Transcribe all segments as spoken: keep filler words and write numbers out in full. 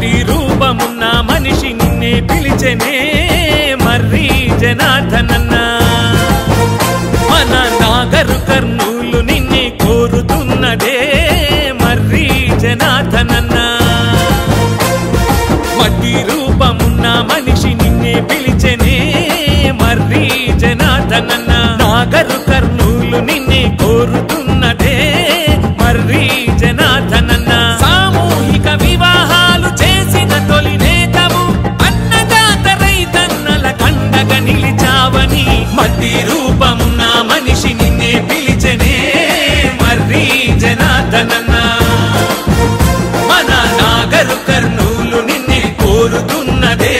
ప్రతిరూపమున్న మనిషి నిన్నే పిలిచెనే మర్రి జనార్ధనన్న. మన నాగరు కర్నూలు నిన్నే కోరుతున్నదే మర్రి జనార్ధనన్న. మట్టి రూపమున్న మనిషి నిన్నే పిలిచెనే మర్రి జనార్ధనన్న. నాగరు కర్నూలు నిన్నే కోరుతున్నదే మర్రి జనార్ధనన్న. సామూహిక వివాహాలు చేసిన తొలినేతము అన్నదాత రైతన్నల కండగా నిలిచావని. మట్టి రూపమున్న మనిషి నిన్నే పిలిచెనే మర్రి జనార్ధనన్న. మన నాగరు కర్నూలు నిన్నే కోరుతున్నదే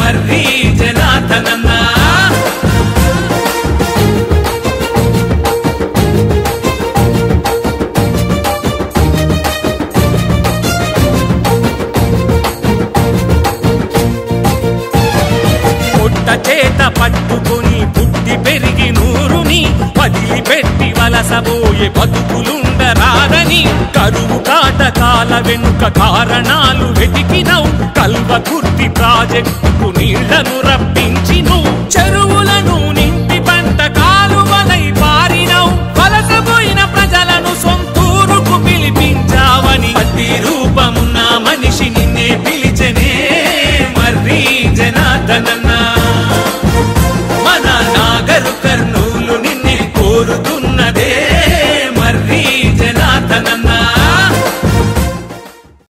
మర్రి జనార్ధనన్న. చేత పట్టుకుని బుద్ధి పెరిగి నూరుని వదిలిపెట్టి వలసబోయే బతుకులుండరాదని. కరువు కాటకాల వెనుక కారణాలు వెతికినవు. కల్వకుర్తి ప్రాజెక్టుకు నీళ్లను రప్పించి నువ్వు చెరువులను నింపి పంట కాలువలై పారినవు. వలసపోయిన ప్రజలను సొంతూరుకు పిలిపించావని. అతి రూపమున్న మనిషి నిన్నే పిలిచెనే మర్రి జనార్ధనన్న.